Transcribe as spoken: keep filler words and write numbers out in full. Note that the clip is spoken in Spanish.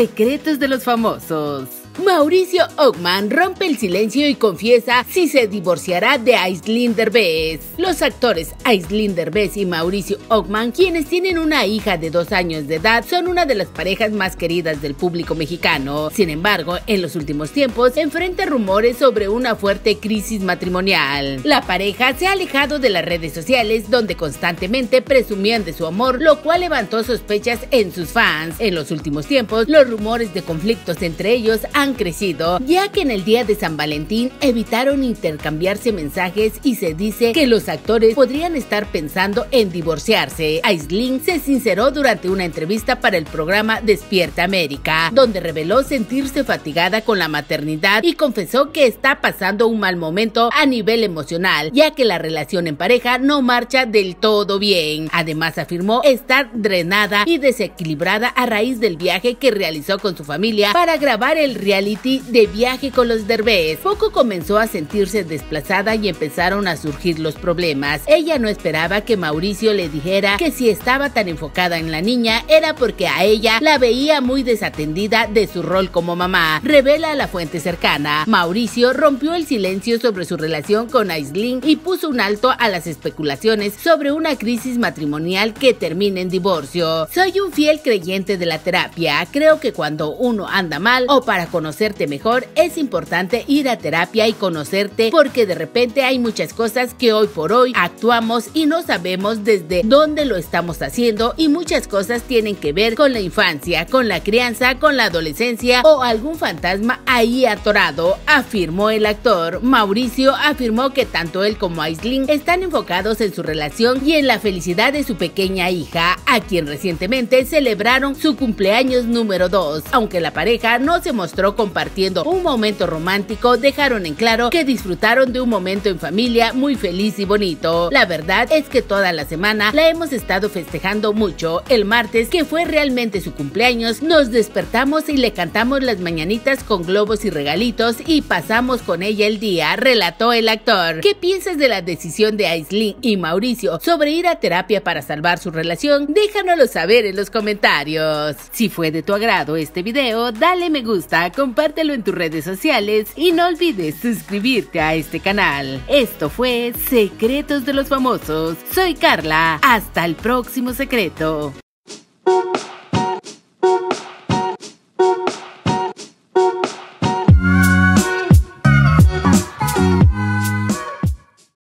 Secretos de los Famosos. Mauricio Ochmann rompe el silencio y confiesa si se divorciará de Aislinn Derbez. Los actores Aislinn Derbez y Mauricio Ochmann, quienes tienen una hija de dos años de edad, son una de las parejas más queridas del público mexicano. Sin embargo, en los últimos tiempos enfrenta rumores sobre una fuerte crisis matrimonial. La pareja se ha alejado de las redes sociales, donde constantemente presumían de su amor, lo cual levantó sospechas en sus fans. En los últimos tiempos, los rumores de conflictos entre ellos han han crecido, ya que en el día de San Valentín evitaron intercambiarse mensajes y se dice que los actores podrían estar pensando en divorciarse. Aislinn se sinceró durante una entrevista para el programa Despierta América, donde reveló sentirse fatigada con la maternidad y confesó que está pasando un mal momento a nivel emocional, ya que la relación en pareja no marcha del todo bien. Además, afirmó estar drenada y desequilibrada a raíz del viaje que realizó con su familia para grabar el reality de Viaje con los Derbez. Poco comenzó a sentirse desplazada y empezaron a surgir los problemas. Ella no esperaba que Mauricio le dijera que si estaba tan enfocada en la niña era porque a ella la veía muy desatendida de su rol como mamá, revela la fuente cercana. Mauricio rompió el silencio sobre su relación con Aislinn y puso un alto a las especulaciones sobre una crisis matrimonial que termine en divorcio. Soy un fiel creyente de la terapia. Creo que cuando uno anda mal o para conocerte mejor es importante ir a terapia y conocerte, porque de repente hay muchas cosas que hoy por hoy actuamos y no sabemos desde dónde lo estamos haciendo, y muchas cosas tienen que ver con la infancia, con la crianza, con la adolescencia o algún fantasma ahí atorado, afirmó el actor. Mauricio afirmó que tanto él como Aislinn están enfocados en su relación y en la felicidad de su pequeña hija, a quien recientemente celebraron su cumpleaños número dos. Aunque la pareja no se mostró compartiendo un momento romántico, dejaron en claro que disfrutaron de un momento en familia muy feliz y bonito. La verdad es que toda la semana la hemos estado festejando mucho. El martes, que fue realmente su cumpleaños, nos despertamos y le cantamos las mañanitas con globos y regalitos y pasamos con ella el día, relató el actor. ¿Qué piensas de la decisión de Aislinn y Mauricio sobre ir a terapia para salvar su relación? Déjanoslo saber en los comentarios. Si fue de tu agrado este video, dale me gusta, compártelo en tus redes sociales y no olvides suscribirte a este canal. Esto fue Secretos de los Famosos. Soy Carla. Hasta el próximo secreto.